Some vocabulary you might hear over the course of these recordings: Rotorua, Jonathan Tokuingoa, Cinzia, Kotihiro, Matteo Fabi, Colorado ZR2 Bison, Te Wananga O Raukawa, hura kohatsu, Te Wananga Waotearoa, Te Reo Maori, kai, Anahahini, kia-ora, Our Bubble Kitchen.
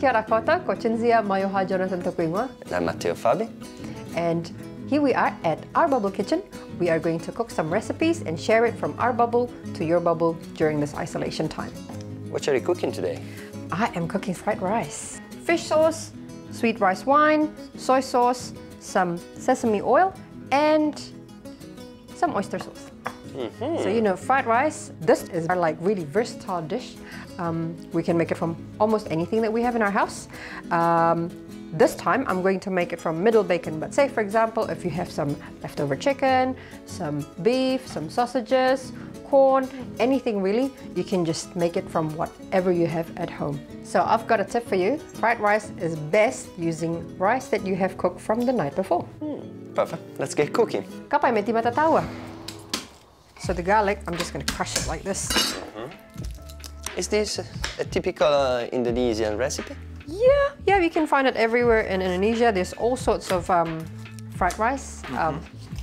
Kia ora koutou, ko Cinzia, mai oha Jonathan Tokuingoa. And I'm Matteo Fabi. And here we are at our bubble kitchen. We are going to cook some recipes and share it from our bubble to your bubble during this isolation time. What are you cooking today? I am cooking fried rice. Fish sauce, sweet rice wine, soy sauce, some sesame oil, and some oyster sauce. Mm-hmm. So you know, fried rice, this is our like really versatile dish. We can make it from almost anything that we have in our house. This time I'm going to make it from middle bacon, but say for example, if you have some leftover chicken, some beef, some sausages, corn, anything really, you can just make it from whatever you have at home. So I've got a tip for you. Fried rice is best using rice that you have cooked from the night before. Perfect, let's get cooking. Kapai me timata taua. So the garlic, I'm just going to crush it like this. Mm-hmm. Is this a typical Indonesian recipe? Yeah, you can find it everywhere in Indonesia. There's all sorts of fried rice. Mm-hmm.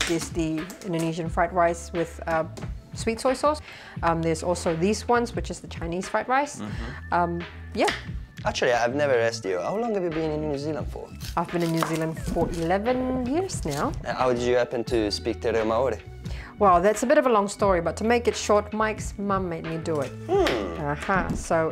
There's the Indonesian fried rice with sweet soy sauce. There's also these ones, which is the Chinese fried rice. Mm-hmm. Yeah. Actually, I've never asked you, how long have you been in New Zealand for? I've been in New Zealand for 11 years now. How did you happen to speak Te Reo Maori? Well, that's a bit of a long story, but to make it short, Mike's mum made me do it. So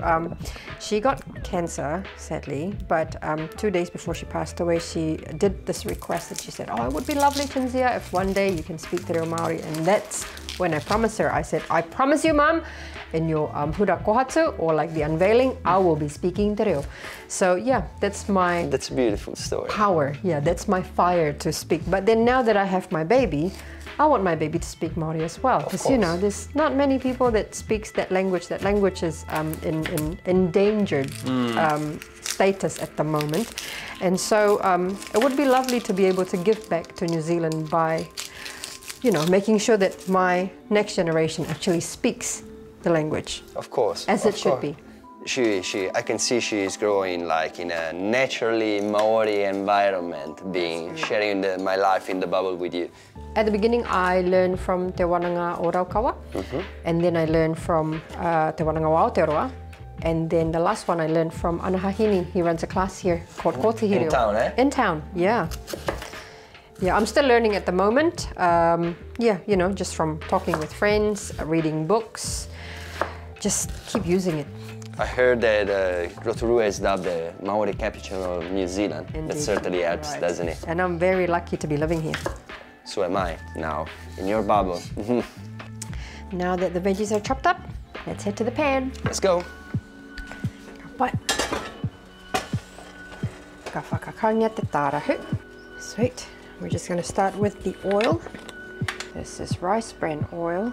she got cancer, sadly, but 2 days before she passed away, she did this request that she said, oh, it would be lovely, Cinzia, if one day you can speak Te Reo Maori. And that's when I promised her. I said, I promise you, Mum, in your hura kohatsu, or like the unveiling, I will be speaking Te Reo. So yeah, that's my... That's a beautiful story. Power, yeah, that's my fire to speak. But then now that I have my baby, I want my baby to speak Maori as well, because you know, there's not many people that speaks that language. That language is in endangered status at the moment. And so it would be lovely to be able to give back to New Zealand by, you know, making sure that my next generation actually speaks the language. Of course. As it should be. I can see she is growing like in a naturally Maori environment, sharing my life in the bubble with you. At the beginning, I learned from Te Wananga O Raukawa, and then I learned from Te Wananga Waotearoa, and then the last one I learned from Anahahini. He runs a class here called Kotihiro. In town, eh? In town, yeah. Yeah, I'm still learning at the moment. Yeah, you know, just from talking with friends, reading books, just keep using it. I heard that Rotorua is dubbed the Maori capital of New Zealand. Indeed. That certainly helps, doesn't it? And I'm very lucky to be living here. So am I, now, in your bubble. Now that the veggies are chopped up, let's head to the pan. Let's go. Sweet. We're just going to start with the oil. This is rice bran oil.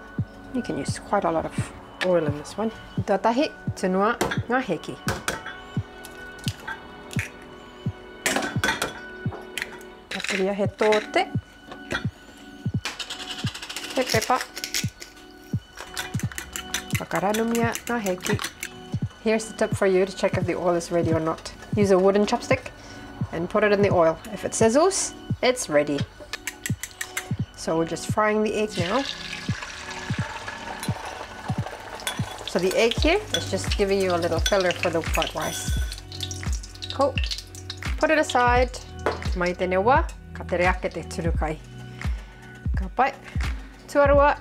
You can use quite a lot of oil in this one. Tatahi tunua ngaheki. Paprika he tote. He pepa. Wakaranumia ngaheki. Here's the tip for you to check if the oil is ready or not. Use a wooden chopstick and put it in the oil. If it sizzles, it's ready. So we're just frying the egg now. So the egg here is just giving you a little filler for the fried rice. Cool. Put it aside. Maitenewa katereake te turukai. Kapai tuarua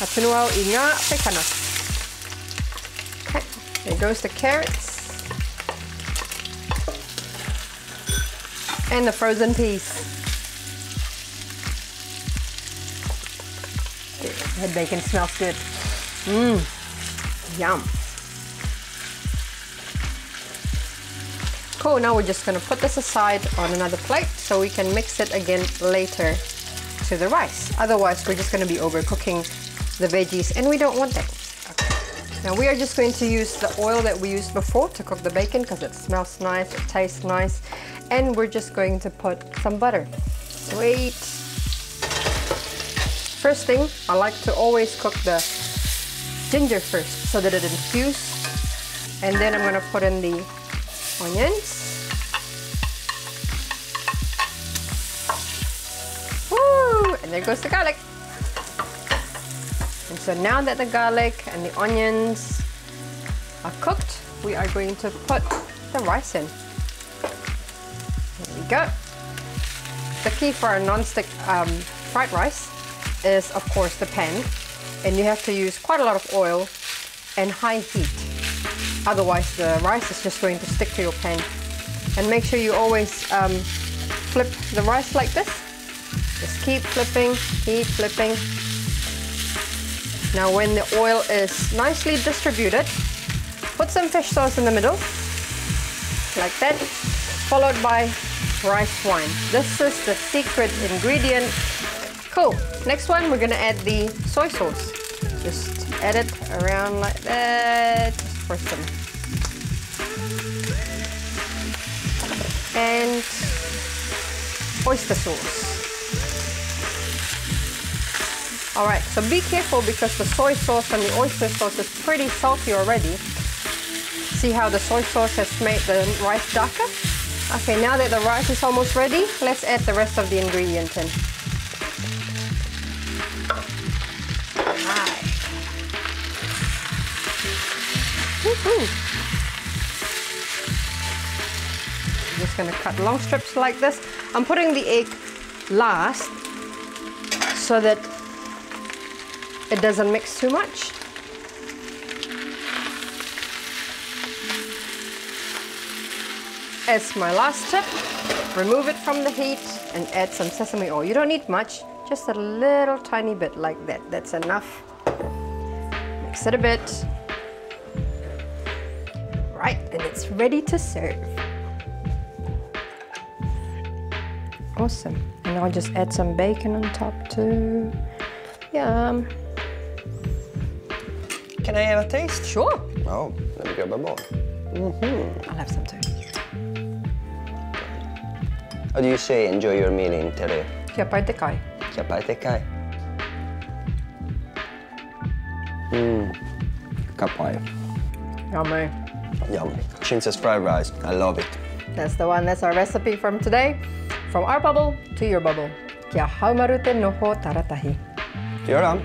atunuau inga pekana. Okay, there goes the carrots and the frozen peas. The bacon smells good. Yum. Cool, now we're just going to put this aside on another plate so we can mix it again later to the rice. Otherwise, we're just going to be overcooking the veggies and we don't want that. Okay. Now we are just going to use the oil that we used before to cook the bacon because it smells nice, it tastes nice. And we're just going to put some butter. Sweet. First thing, I like to always cook the ginger first so that it infuses, and then I'm going to put in the onions. Woo! And there goes the garlic. And so now that the garlic and the onions are cooked, we are going to put the rice in. There we go. The key for a non-stick fried rice is, of course, the pan, and you have to use quite a lot of oil and high heat. Otherwise, the rice is just going to stick to your pan. And make sure you always flip the rice like this. Just keep flipping. Now, when the oil is nicely distributed, put some fish sauce in the middle, like that, followed by rice wine. This is the secret ingredient. Cool. Next one, we're gonna add the soy sauce. Just add it around like that, just for some. And oyster sauce. Alright, so be careful because the soy sauce and the oyster sauce is pretty salty already. See how the soy sauce has made the rice darker? Okay, now that the rice is almost ready, let's add the rest of the ingredient in. Alright. Woohoo! I'm just going to cut long strips like this. I'm putting the egg last so that it doesn't mix too much. As my last tip, remove it from the heat and add some sesame oil. You don't need much, just a little tiny bit like that. That's enough. Mix it a bit. Right, and it's ready to serve. Awesome. And I'll just add some bacon on top too. Yum. Can I have a taste? Sure. Oh, let me grab a bowl. I'll have some too. How do you say enjoy your meal in Te Reo? Kia pai te kai. Kia pai te kai. Ka pai. Yummy. Yummy. Cinzia's fried rice. I love it. That's the one. That's our recipe from today. From our bubble to your bubble. Kia haumaru te noho taratahi. Kia ora.